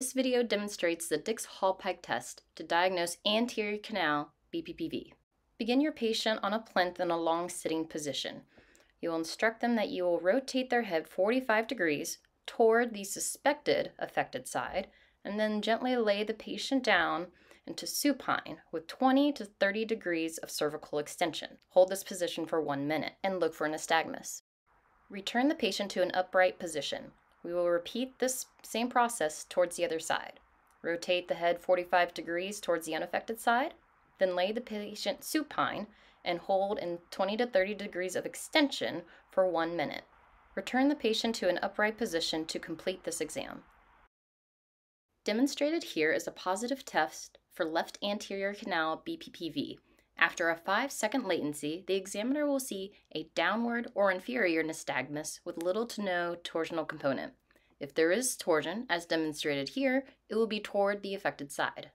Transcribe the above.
This video demonstrates the Dix-Hallpike test to diagnose anterior canal BPPV. Begin your patient on a plinth in a long sitting position. You will instruct them that you will rotate their head 45 degrees toward the suspected affected side and then gently lay the patient down into supine with 20 to 30 degrees of cervical extension. Hold this position for 1 minute and look for a nystagmus. Return the patient to an upright position. We will repeat this same process towards the other side. Rotate the head 45 degrees towards the unaffected side, then lay the patient supine and hold in 20 to 30 degrees of extension for 1 minute. Return the patient to an upright position to complete this exam. Demonstrated here is a positive test for left anterior canal BPPV. After a 5-second latency, the examiner will see a downward or inferior nystagmus with little to no torsional component. If there is torsion, as demonstrated here, it will be toward the affected side.